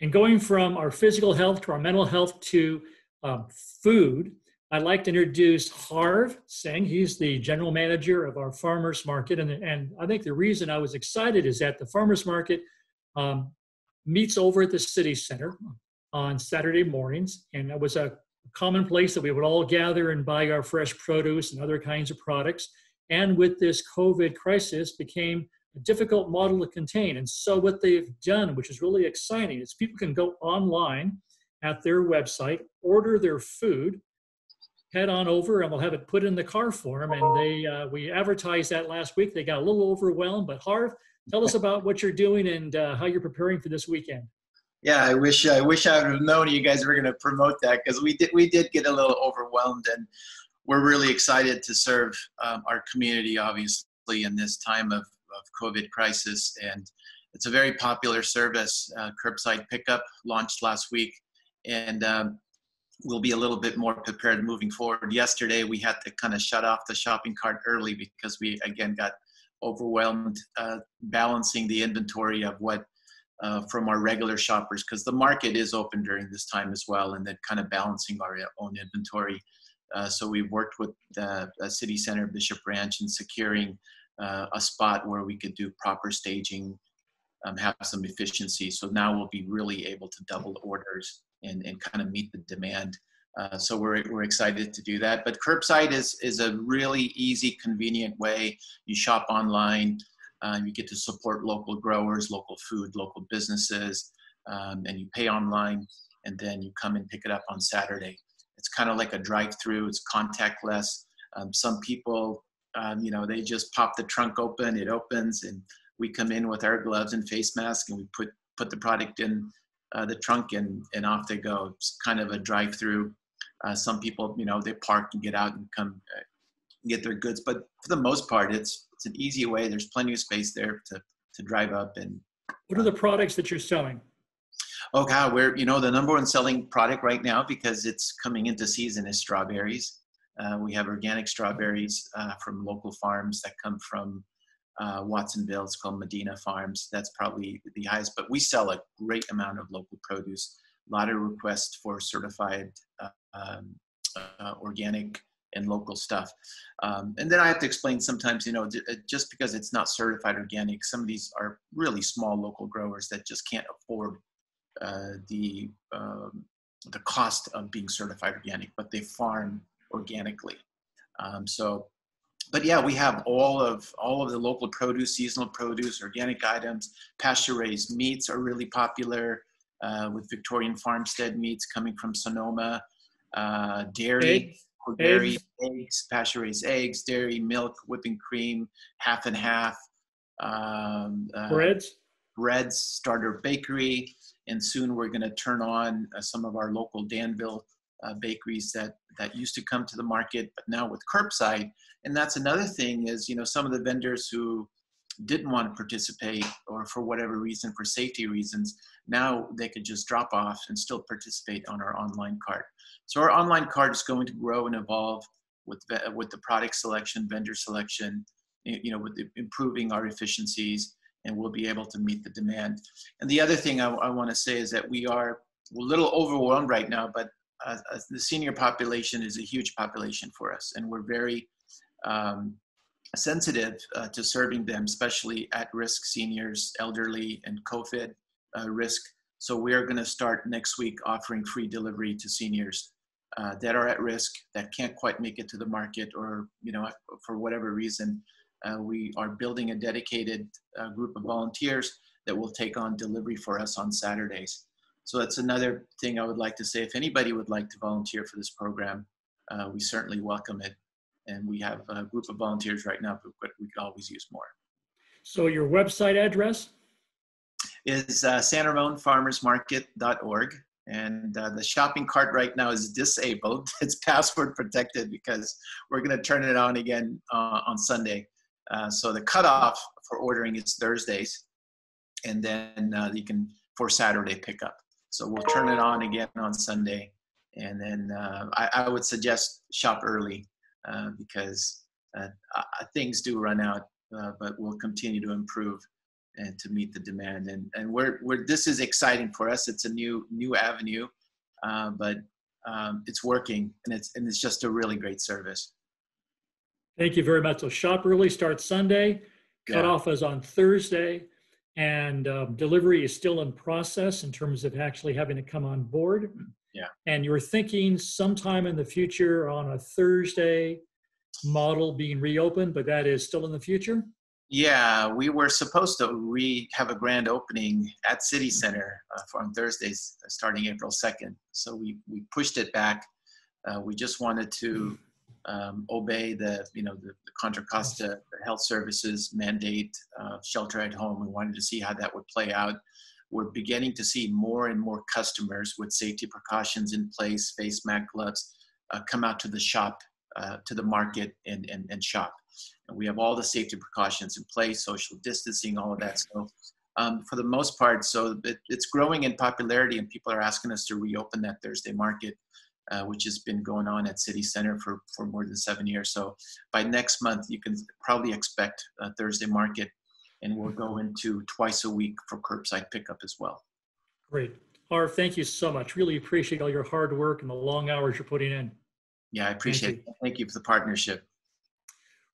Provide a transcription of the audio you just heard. And going from our physical health to our mental health to food, I'd like to introduce Harv Singh. He's the general manager of our farmers market. And I think the reason I was excited is that the farmers market meets over at the city center on Saturday mornings. And it was a common place that we would all gather and buy our fresh produce and other kinds of products. And with this COVID crisis became a difficult model to contain. And so what they've done, which is really exciting, is people can go online at their website, order their food, head on over, and we'll have it put in the car for them. And we advertised that last week. They got a little overwhelmed, but Harv, tell us about what you're doing and how you're preparing for this weekend. Yeah, I wish I would have known you guys were going to promote that, because we did get a little overwhelmed, and we're really excited to serve our community, obviously, in this time of COVID crisis. And it's a very popular service, curbside pickup, launched last week, and we'll be a little bit more prepared moving forward. Yesterday, we had to kind of shut off the shopping cart early because we, again, got overwhelmed balancing the inventory of what from our regular shoppers, because the market is open during this time as well, and then kind of balancing our own inventory. So we worked with the City Center, Bishop Ranch, in securing a spot where we could do proper staging, have some efficiency. So now we'll be really able to double orders and kind of meet the demand. So we're excited to do that. But curbside is a really easy, convenient way. You shop online. You get to support local growers, local food, local businesses, and you pay online, and then you come and pick it up on Saturday. It's kind of like a drive-through. It's contactless. Some people, they just pop the trunk open. It opens, and we come in with our gloves and face masks, and we put the product in the trunk, and off they go. It's kind of a drive-through. Some people, they park and get out and come get their goods, but for the most part, it's an easy way. There's plenty of space there to drive up. And what are the products that you're selling? Oh God, we're the number one selling product right now, because it's coming into season, is strawberries. We have organic strawberries from local farms that come from Watsonville. It's called Medina Farms. That's probably the highest, but we sell a great amount of local produce. A lot of requests for certified organic and local stuff. And then I have to explain sometimes, just because it's not certified organic, some of these are really small local growers that just can't afford the cost of being certified organic, but they farm organically. But yeah, we have all of the local produce, seasonal produce, organic items. Pasture-raised meats are really popular with Victorian Farmstead Meats coming from Sonoma. Dairy. Eggs, pasture-raised eggs, dairy, milk, whipping cream, half and half. Breads, starter bakery, and soon we're going to turn on some of our local Danville bakeries that used to come to the market, but now with curbside. And that's another thing is, some of the vendors who didn't want to participate, or for whatever reason, for safety reasons, now they could just drop off and still participate on our online cart. So our online cart is going to grow and evolve with the product selection, vendor selection, with improving our efficiencies, and we'll be able to meet the demand. And the other thing I want to say is that we're a little overwhelmed right now, but the senior population is a huge population for us, and we're very sensitive to serving them, especially at-risk seniors, elderly, and COVID risk. So we're going to start next week offering free delivery to seniors that are at risk, that can't quite make it to the market, or for whatever reason. We are building a dedicated group of volunteers that will take on delivery for us on Saturdays. So that's another thing I would like to say. If anybody would like to volunteer for this program, we certainly welcome it. And we have a group of volunteers right now, but we could always use more. So your website address is sanramonfarmersmarket.org, and the shopping cart right now is disabled. It's password protected, because we're going to turn it on again on Sunday. So the cutoff for ordering is Thursdays, and then you can for Saturday pickup. So we'll turn it on again on Sunday, and then I would suggest shop early, because things do run out, but we'll continue to improve and to meet the demand. And we're this is exciting for us. It's a new avenue, but it's working, and it's just a really great service. Thank you very much. So shop early, start Sunday. Cutoff is on Thursday, and delivery is still in process in terms of actually having to come on board. Yeah. And you're thinking sometime in the future on a Thursday model being reopened, but that is still in the future? Yeah, we were supposed to have a grand opening at City Center on Thursdays starting April 2nd. So we pushed it back. We just wanted to obey the Contra Costa Health Services mandate, shelter at home. We wanted to see how that would play out. We're beginning to see more and more customers with safety precautions in place, face mask, gloves, come out to the shop, to the market and shop. And we have all the safety precautions in place, social distancing, all of that. So for the most part, so it's growing in popularity, and people are asking us to reopen that Thursday market, which has been going on at City Center for more than 7 years. So by next month, you can probably expect a Thursday market, and we'll go into twice a week for curbside pickup as well. Great. Harv, thank you so much. Really appreciate all your hard work and the long hours you're putting in. Yeah, I appreciate it. Thank you for the partnership.